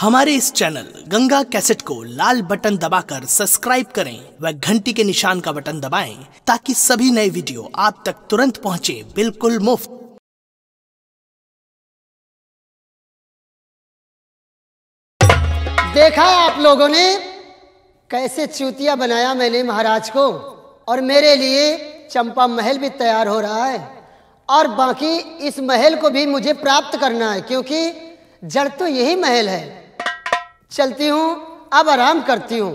हमारे इस channel Ganga cassette को लाल बटन दबाकर सब्सक्राइब करें व घंटी के निशान का बटन दबाएं ताकि सभी नए वीडियो आप तक तुरंत पहुंचे बिल्कुल मुफ्त। देखा आप लोगों ने कैसे चूतिया बनाया मैंने महाराज को, और मेरे लिए चंपा महल भी तैयार हो रहा है और बाकी इस महल को भी मुझे प्राप्त करना है क्योंकि जड़ तो यही महल है। चलती हूँ, अब आराम करती हूँ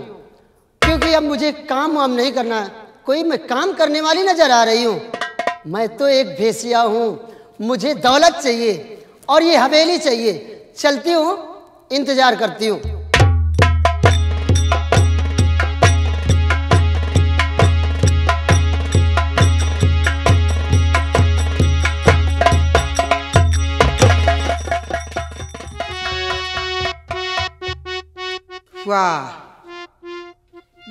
क्योंकि अब मुझे काम वाम नहीं करना। कोई मैं काम करने वाली नजर आ रही हूँ, मैं तो एक भेसिया हूँ, मुझे दौलत चाहिए और ये हवेली चाहिए। चलती हूँ, इंतजार करती हूँ। वाह,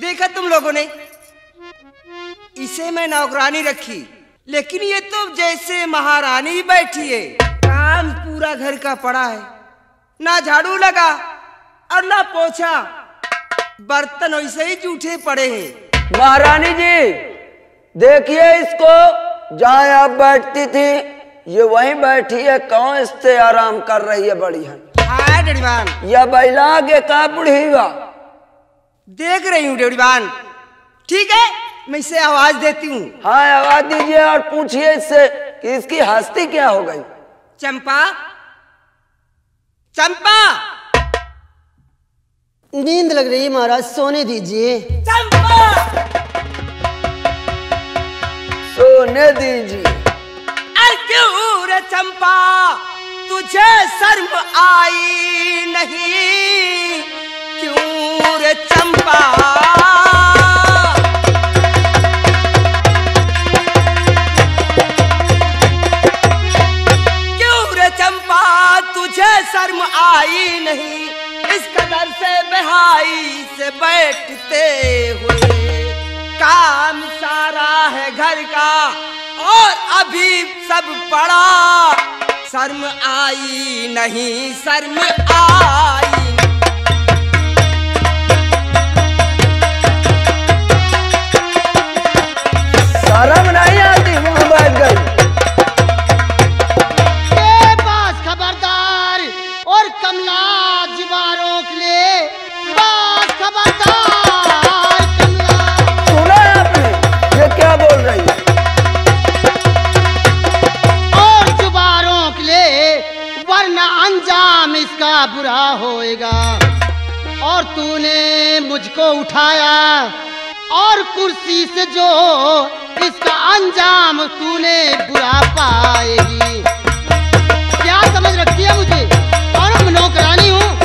देखा तुम लोगों ने, इसे मैं नौकरानी रखी लेकिन ये तो जैसे महारानी बैठी है। काम पूरा घर का पड़ा है, ना झाड़ू लगा और ना पोछा, बर्तन वैसे ही जूठे पड़े हैं। महारानी जी देखिए इसको, जहाँ आप बैठती थी ये वहीं बैठी है, कौन इससे आराम कर रही है। बढ़िया या बैला के का बुढ़ी हुआ देख रही हूँ डेवड़ीवान। ठीक है, मैं इसे आवाज देती हूँ। हाँ आवाज दीजिए और पूछिए इससे कि इसकी हस्ती क्या हो गई। चंपा, चंपा, नींद लग रही है महाराज, सोने दीजिए। चंपा सोने दीजिए। अरे क्यों रे चंपा, तुझे शर्म आई नहीं? क्यों रे चंपा, क्यों रे चंपा, तुझे शर्म आई नहीं? इस कदर से बेहाई से बैठते हुए, काम सारा है घर का और अभी सब पड़ा, शर्म आई नहीं, शर्म आई। शर्म नहीं आती, वहां बैठ गई। बस खबरदार, और कमला जुबा रोक ले। बस खबरदार, कमला सुना आपने ये क्या बोल रही है? अंजाम इसका बुरा होएगा। और तूने मुझको उठाया और कुर्सी से, जो इसका अंजाम तूने बुरा पाएगी। क्या समझ रखती है मुझे, और मैं नौकरानी हूँ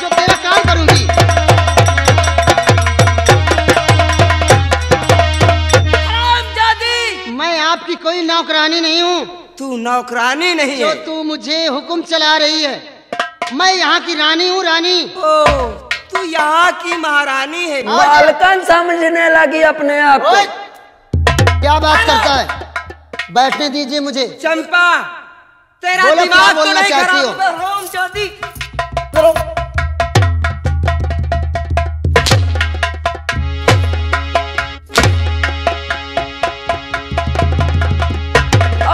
जो तेरा काम करूंगी? मैं आपकी कोई नौकरानी नहीं हूँ। तू नौकरानी नहीं है, तू मुझे हुक्म चला रही है। मैं यहाँ की रानी हूँ, रानी। ओ, तू यहाँ की महारानी है। मालकन समझने लगी अपने आप को। क्या बात करता है, बैठने दीजिए मुझे। चंपा, तेरा दिमाग तो नहीं खराब हो?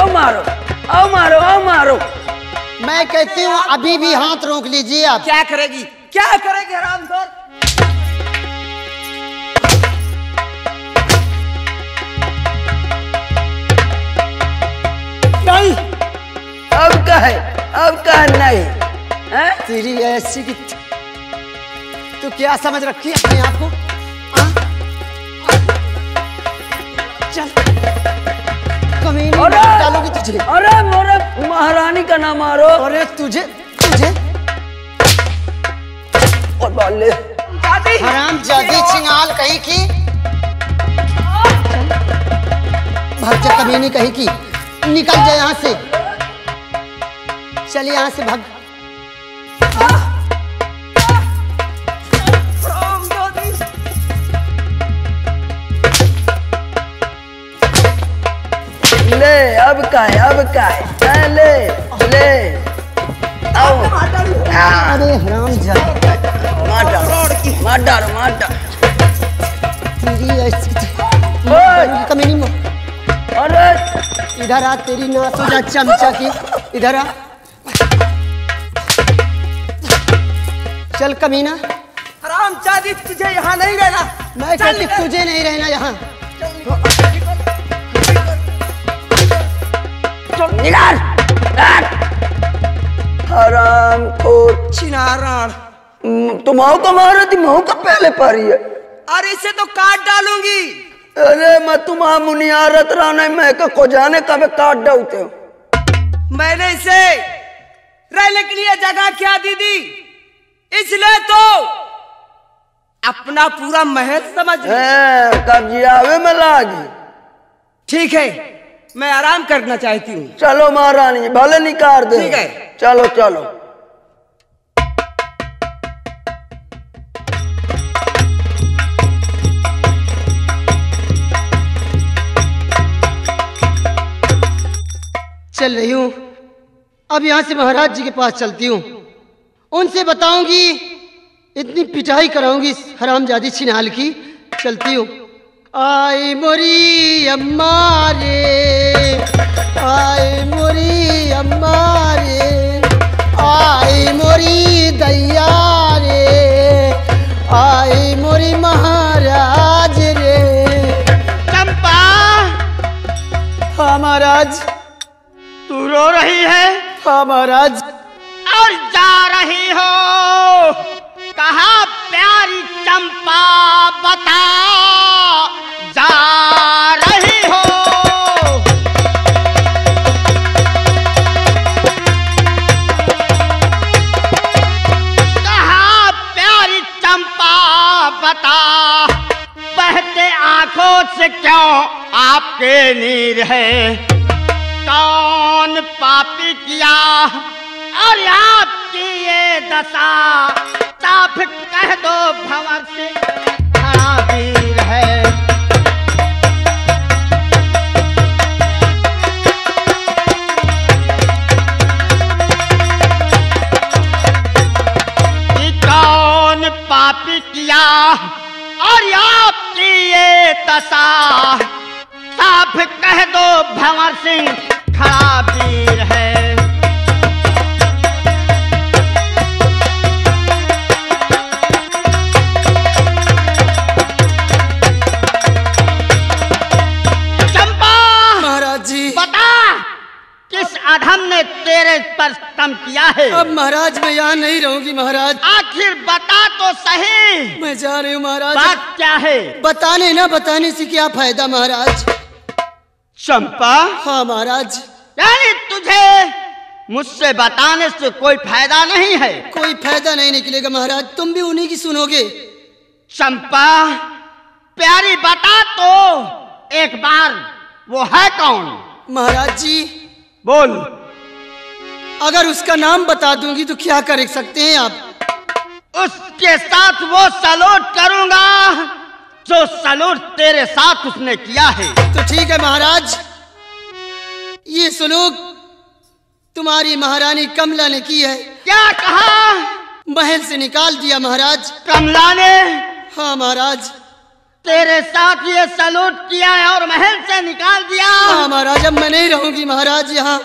आओ मारो, आओ मारो। मैं कहती हूँ अभी भी हाथ रोक लीजिए आप। क्या करेगी, क्या करेगी हरामखोर? नहीं, अब कहे, अब कहे नहीं है? तेरी ऐसी की तू क्या समझ रखी है अपने आप को? डालोगी तुझे। अरे मोरे महारानी का नाम मारो। अरे तुझे, तुझे और बाले हराम जादी चिंगाल कहीं की, भाग जा कमीनी कहीं की, निकल जा यहाँ से, चल यहाँ से भाग। ले, अब का है, अब का है, ले ले आओ। अरे हरामजादा, मार डालो तेरी ऐसी नहीं। इधर आ, तेरी ना सोचा चमचा की, इधर आ चल कमीना। हरामजादी तुझे यहाँ नहीं रहना। मैं कहती तुझे नहीं रहना यहाँ। हराम खोर छिनारान, तुम आओ तो मारो, तुम आओ का पहले पारी है। अरे इसे तो काट डालूंगी। अरे मैं तुम्हारा मुनियारत राना, मैं को जाने का मैं काट डालते हो। मैंने इसे रहने के लिए जगह क्या दी थी, इसलिए तो अपना पूरा महल समझ कब्जियावे में ला गई। ठीक है, मैं आराम करना चाहती हूँ। चलो महारानी, भले निकाल दो। ठीक है, चलो चलो। चल रही हूँ, अब यहाँ से महाराज जी के पास चलती हूँ। उनसे बताऊंगी, इतनी पिटाई कराऊंगी इस हरामजादी छिनाल की। चलती हूँ। आई मोरी अम्मा रे, आई मोरी अम्मा रे, आई मोरी दैया रे, आई मोरी महाराज रे। चंपा। हाँ महाराज। तू रो रही है? हाँ महाराज। और जा रही हो कहाँ प्यारी चंपा, बता जा रही हो। कहाँ प्यारी चंपा बता, बहते आंखों से क्यों आपके नीर है। कौन पापी किया और आपकी ये दशा, साफ कह दो भंवर से बड़ा वीर है। कौन पापी किया और आपकी ये दशा, साफ कह दो भंवर सिंह खड़ा वीर है। अधम ने तेरे पर तम किया है। अब महाराज मैं यहाँ नहीं रहूंगी महाराज। आखिर बता तो सही। मैं जा रही हूँ महाराज। बात क्या है? बताने ना बताने से क्या फायदा महाराज। चंपा। हाँ महाराज। यानी तुझे मुझसे बताने से कोई फायदा नहीं है। कोई फायदा नहीं निकलेगा महाराज, तुम भी उन्हीं की सुनोगे। चंपा प्यारी बता तो एक बार, वो है कौन? महाराज जी बोल। अगर उसका नाम बता दूंगी तो क्या कर सकते हैं आप? उसके साथ वो सलूट करूंगा जो सलूट तेरे साथ उसने किया है। तो ठीक है महाराज, ये सलूक तुम्हारी महारानी कमला ने की है। क्या कहा? महल से निकाल दिया महाराज। कमला ने? हाँ महाराज। तेरे साथ ये सलूट किया है और महल से निकाल दिया। हाँ महाराज, अब मैं नहीं रहूंगी महाराज यहाँ।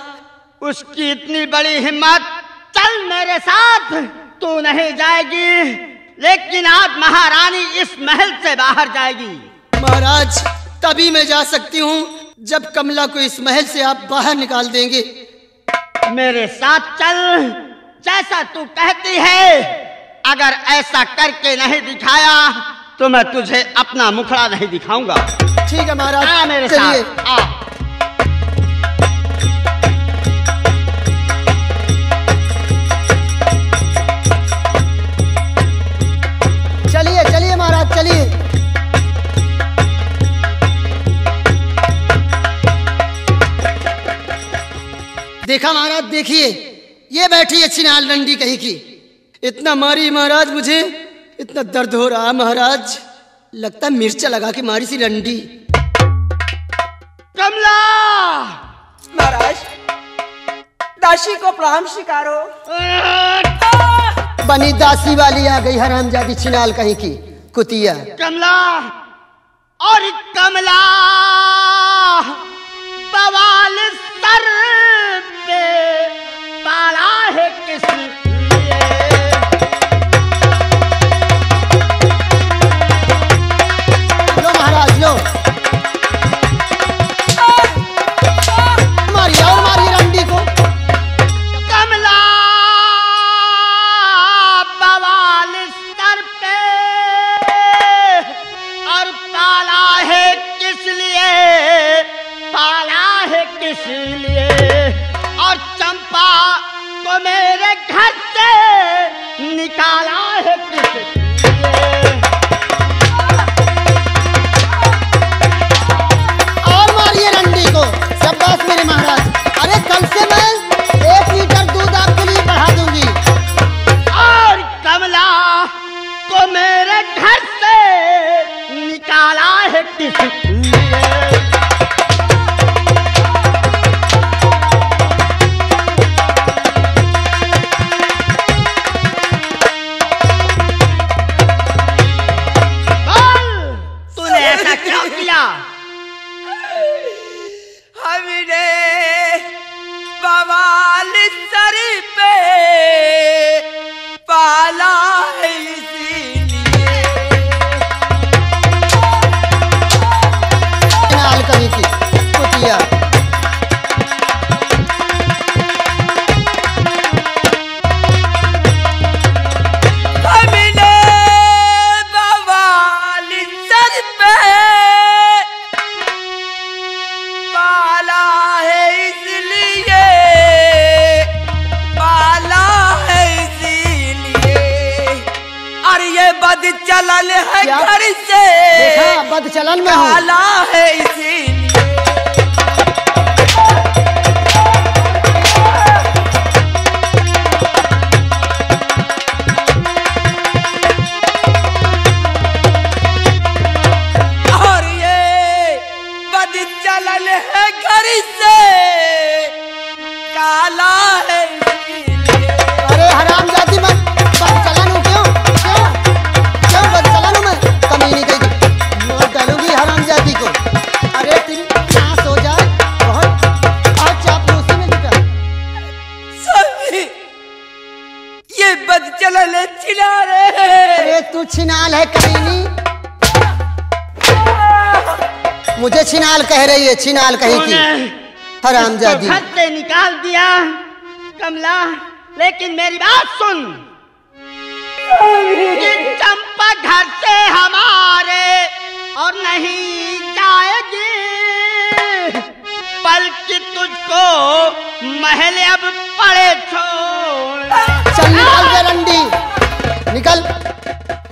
उसकी इतनी बड़ी हिम्मत, चल मेरे साथ, तू नहीं जाएगी लेकिन आज महारानी इस महल से बाहर जाएगी। महाराज तभी मैं जा सकती हूँ जब कमला को इस महल से आप बाहर निकाल देंगे। मेरे साथ चल, जैसा तू कहती है। अगर ऐसा करके नहीं दिखाया तो मैं तुझे अपना मुखड़ा नहीं दिखाऊंगा। ठीक है महाराज। आ मेरे साथ आ। चलिए चलिए महाराज चलिए। देखा महाराज, देखिए ये बैठी है छिनाल रंडी कहीं की। इतना मारी महाराज, मुझे इतना दर्द हो रहा महाराज, लगता है मिर्चा लगा के मारी सी रंडी। कमला। महाराज दासी को प्रणाम स्वीकारो। बनी दासी वाली आ गई हरामजादी छिनाल कहीं की कुतिया। कमला और कमला बवाल सर पे पाला है किस निकाला है किस और मारिए रंडी को। शाबाश मेरे महाराज। अरे कल से मैं 1 लीटर दूध आपके लिए बढ़ा दूंगी। और कमला को मेरे घर से निकाला है किस चलन में काला है इसीलिए। और ये बद चलन है घर से काला है इसीलिए। अरे हराम जाति मत बद चलन हूँ। क्यों क्यों क्यों बद चलन हूँ मैं? कमी नहीं कही हरामजादी को। अरे तेरी सांस हो जाए बहुत और चाप उसी में लुटा। सभी ये बदचलन छिना रहे। अरे तू छिनाल है कहीं। मुझे छिनाल कह रही है। छिनाल कहीं की हरामजादी घर से निकाल दिया कमला। लेकिन मेरी बात सुन, चंपा घर से हमारे और नहीं जाएगी, बल्कि तुझको महल अब पड़े छोड़। चल निकल जा रंडी, निकल।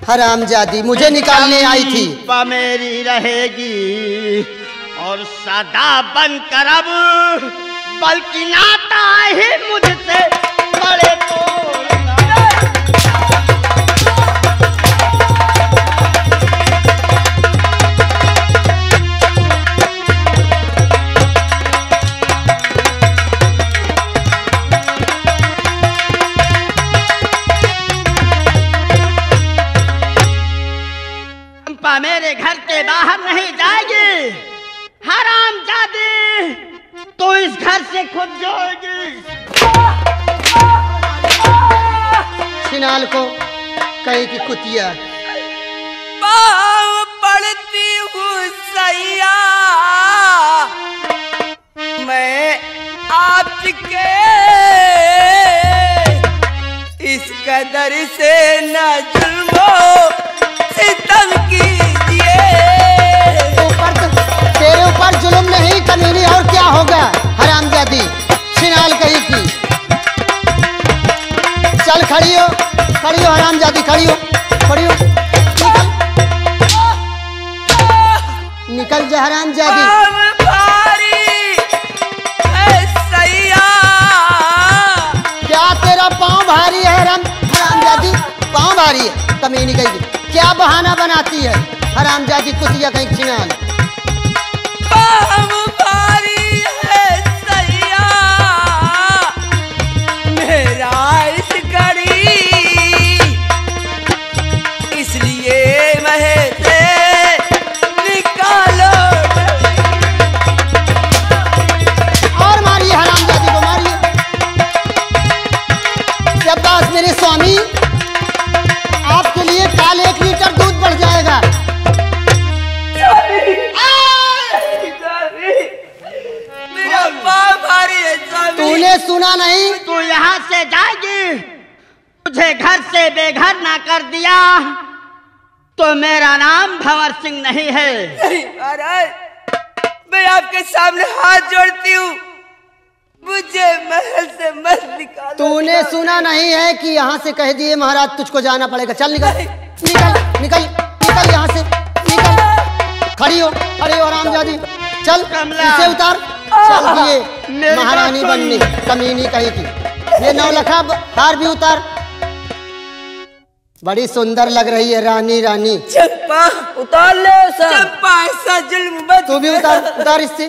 हरामजादी मुझे निकालने आई थी। चंपा मेरी रहेगी और सदा बनकर अब, बल्कि नाता ही मुझसे पड़े छोड़। मेरे घर के बाहर नहीं जाएगी। हरामजादी तो इस घर से खुद जाएगी। छिनाल को कहीं की कुतिया। पाँव पड़ती हूँ सैया मैं आपके, इस कदर से न जुर्मो सितम कीजिए। तेरे ऊपर जुल्म नहीं कमीनी और क्या होगा हरामजादी। छिनाल कहीं की। चल खड़ी हो, खड़ी हो हरामजादी, खड़ी हो, खड़ी हो। निकल निकल जा हरामजादी। क्या तेरा पाँव भारी है हरामजादी? पाँव भारी है कमीनी कहीं। क्या बहाना बनाती है हरामजादी कुतिया कहीं छिनाल। है सैया मेरा इस घड़ी कर दिया तो मेरा नाम भंवर सिंह नहीं है। नहीं महाराज, मैं आपके सामने हाथ जोड़ती हूँ, मुझे महल से मत निकालो। तूने सुना नहीं है कि यहाँ से कह दिए महाराज तुझको जाना पड़ेगा, चल निकल निकल निकल निकल यहाँ से निकल। खड़ी हो आरामजादी, चल इसे उतार। चल दिए महारानी बनने, कमीनी कहीं की। ये नौलखा हार भी उतार, बड़ी सुंदर लग रही है रानी। रानी चंपा उतार ले सर। चंपा ऐसा जुल्म मत। तू भी उतार इससे,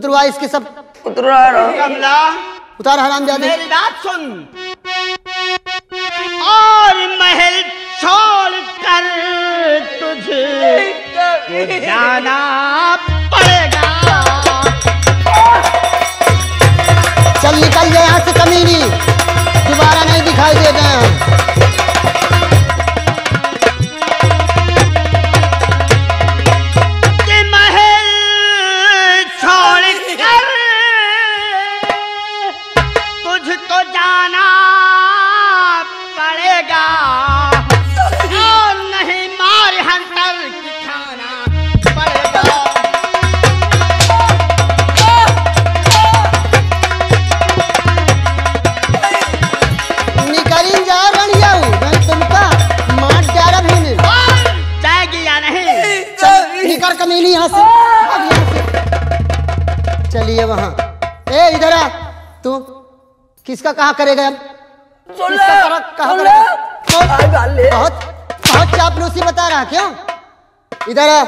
उतरवा इसके सब। उतरवा कमला, उतार हरामजादे। मेरी बात सुन, और महल छोड़ कर तुझे जाना पड़ेगा। चल निकल गए यहाँ से कमीनी, दोबारा नहीं दिखाई देते हैं। चलिए वहाँ। ए इधर आ, तू किसका कहा करेगा? बहुत चापलूसी बता रहा, क्यों? इधर आ,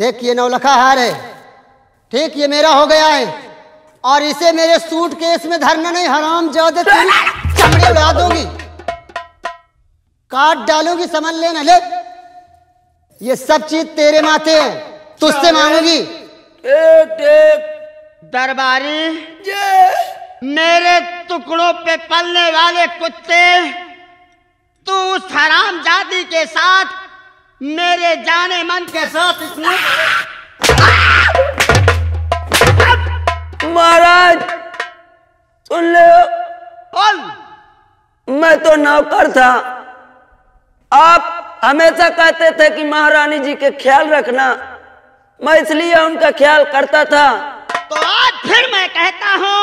देख ये नौलखा हार है, ठीक, ये मेरा हो गया है, और इसे मेरे सूटकेस में धरना नहीं। हरामजादे चमड़े उड़ा दूंगी, काट डालूंगी, समझ लेना। ले ये सब चीज तेरे माथे है, तुझसे मांगूंगी। दरबारी, मेरे टुकड़ों पे पलने वाले कुत्ते, तू उस हरामजादी के साथ मेरे जाने मन के साथ इसमें। महाराज सुन ले, मैं तो नौकर था। आप हमेशा कहते थे कि महारानी जी के ख्याल रखना, मैं इसलिए उनका ख्याल करता था। तो आज फिर मैं कहता हूँ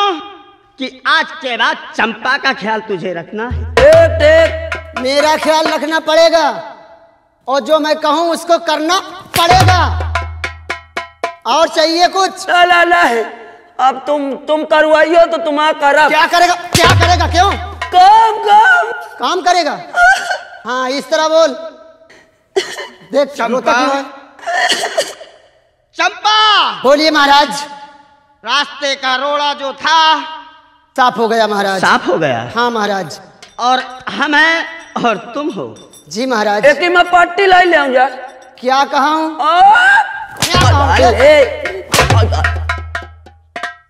कि आज के बाद चंपा का ख्याल तुझे रखना है। देख मेरा ख्याल रखना पड़ेगा, और जो मैं कहूँ उसको करना पड़ेगा। और चाहिए कुछ? ला है। अब तुम करवाइयो तो तुम करा। क्या करेगा? क्यों? काम करेगा। हाँ इस तरह बोल। देख चंपा, चंपा बोलिए महाराज। रास्ते का रोड़ा जो था साफ हो गया महाराज। साफ हो गया? हाँ महाराज। और हम हैं और तुम हो। जी महाराज। एक मैं पार्टी लाई ले आऊं यार। क्या कहूँ?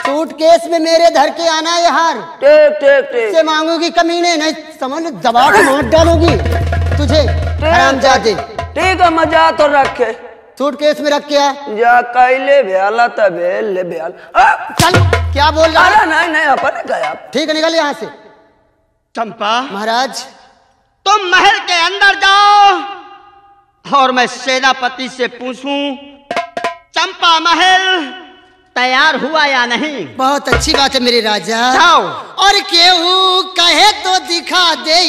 सूटकेस में मेरे धर के आना ये हार। टेक से मांगूंगी कमीने, नहीं समझ लो दबा के मार डालूंगी तुझे हरामजादे। ठीक है, मजा तो रखे, सूटकेस में रख के आ। जा कैले भ्याला तबे ले भ्याल। चल क्या बोल रहा है? नहीं अपन गया। ठीक है निकल यहाँ से। चंपा महाराज तुम महल के अंदर जाओ और मैं सेनापति से पूछूं चंपा महल तैयार हुआ या नहीं। बहुत अच्छी बात है मेरे राजा। जाओ। और केहू कहे तो दिखा दे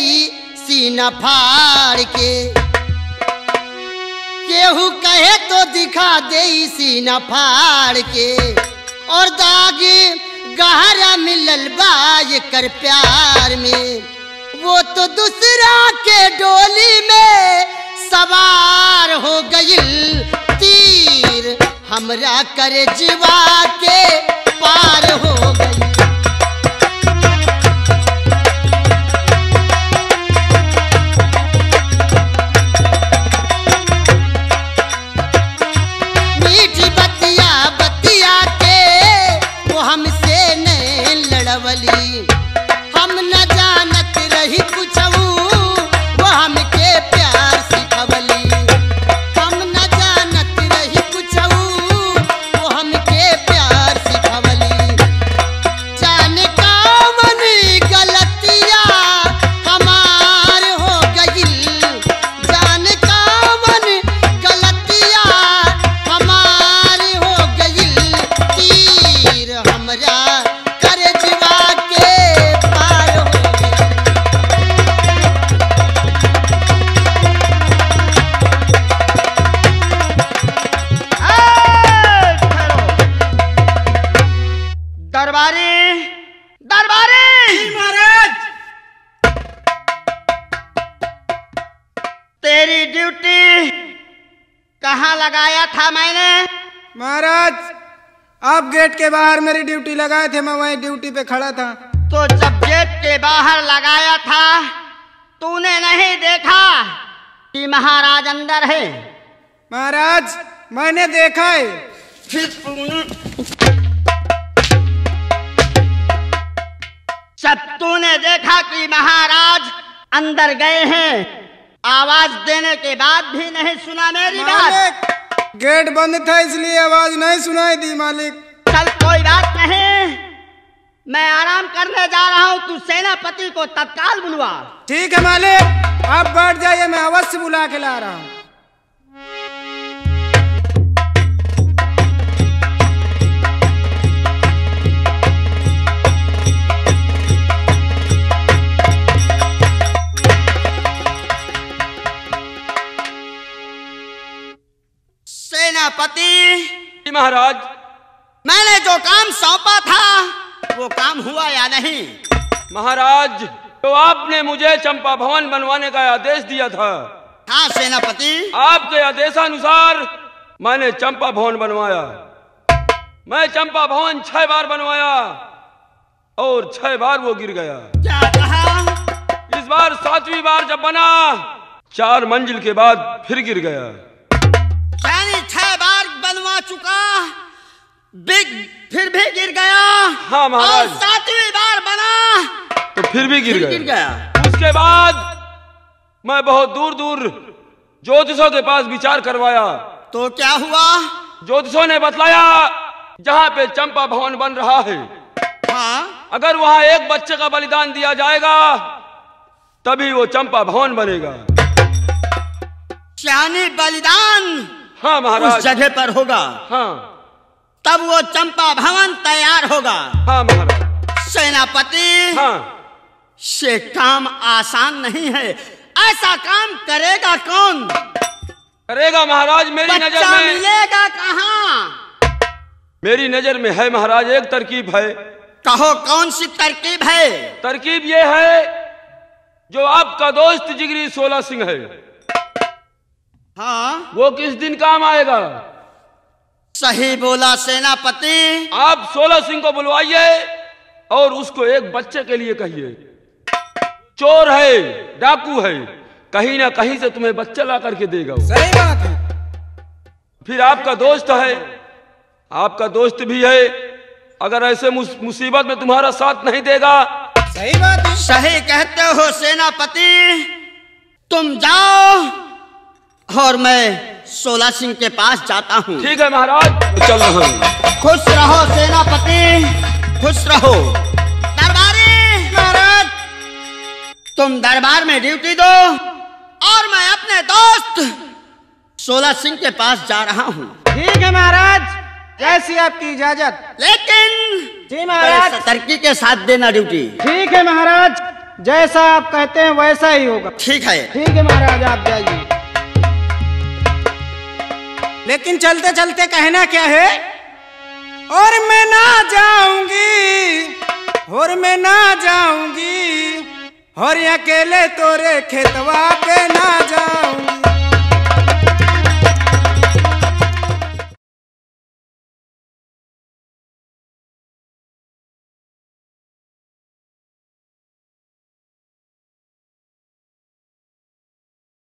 सीना फाड़ के, केहू कहे तो दिखा दे सीना फाड़ के, और दाग गहरा मिलल बा ये कर प्यार में, वो तो दूसरा के डोली में सवार हो गईल, तीर हमरा करे जीवा के पार हो गई। हम न जानत रही कुछ वो हमके प्यार सिखवली, हम न जानत रही कुछ वो हमके प्यार सिखवली। मेरी ड्यूटी कहाँ लगाया था मैंने? महाराज आप गेट के बाहर मेरी ड्यूटी लगाए थे, मैं वहीं ड्यूटी पे खड़ा था। तो जब गेट के बाहर लगाया था तूने नहीं देखा कि महाराज अंदर है? महाराज मैंने देखा है। फिर जब तूने देखा कि महाराज अंदर गए हैं, आवाज देने के बाद भी नहीं सुना मेरी बात? गेट बंद था इसलिए आवाज नहीं सुनाई दी मालिक। चल कोई बात नहीं, मैं आराम करने जा रहा हूँ, तू सेनापति को तत्काल बुलवा। ठीक है मालिक, आप बैठ जाइए, मैं अवश्य बुला के ला रहा हूँ। पति महाराज, मैंने जो काम सौंपा था वो काम हुआ या नहीं? महाराज तो आपने मुझे चंपा भवन बनवाने का आदेश दिया था। हाँ सेनापति, आपके आदेशानुसार मैंने चंपा भवन बनवाया। मैं चंपा भवन 6 बार बनवाया और 6 बार वो गिर गया। क्या कहा? इस बार 7वीं बार जब बना 4 मंजिल के बाद फिर गिर गया। 6 बार बनवा चुका फिर भी गिर गया। हाँ महाराज, 7वीं बार बना तो फिर भी गिर गया। उसके बाद मैं बहुत दूर ज्योतिषों के पास विचार करवाया। तो क्या हुआ? ज्योतिषों ने बतलाया जहाँ पे चंपा भवन बन रहा है, हाँ, अगर वहाँ 1 बच्चे का बलिदान दिया जाएगा तभी वो चंपा भवन बनेगा। यानी बलिदान, हाँ महाराज, उस जगह पर होगा, हाँ, तब वो चंपा भवन तैयार होगा। हाँ महाराज। सेनापति, हाँ, ये काम आसान नहीं है। ऐसा काम करेगा कौन? करेगा महाराज, मेरी नजर में। मिलेगा कहाँ? मेरी नजर में है महाराज, एक तरकीब है। कहो कौन सी तरकीब है? तरकीब ये है जो आपका दोस्त जिगरी शोला सिंह है, हाँ, वो किस दिन काम आएगा। सही बोला सेनापति। आप शोला सिंह को बुलवाइए और उसको 1 बच्चे के लिए कहिए। चोर है, डाकू है, कहीं ना कहीं से तुम्हें बच्चा ला करके देगा। सही बात है। फिर आपका दोस्त है, आपका दोस्त भी है, अगर ऐसे मुसीबत में तुम्हारा साथ नहीं देगा। सही बात है। सही कहते हो सेनापति, तुम जाओ और मैं शोला सिंह के पास जाता हूँ। ठीक है महाराज, चल रहा हूँ। खुश रहो सेनापति, खुश रहो। दरबारी महाराज, तुम दरबार में ड्यूटी दो और मैं अपने दोस्त शोला सिंह के पास जा रहा हूँ। ठीक है महाराज, जैसी आपकी इजाजत। लेकिन जी महाराज, तरक्की के साथ देना ड्यूटी। ठीक है महाराज, जैसा आप कहते हैं वैसा ही होगा। ठीक है। ठीक है महाराज, आप जाइए। लेकिन चलते चलते कहना क्या है? और मैं ना जाऊंगी, और मैं ना जाऊंगी, और अकेले तोरे खेतवा पे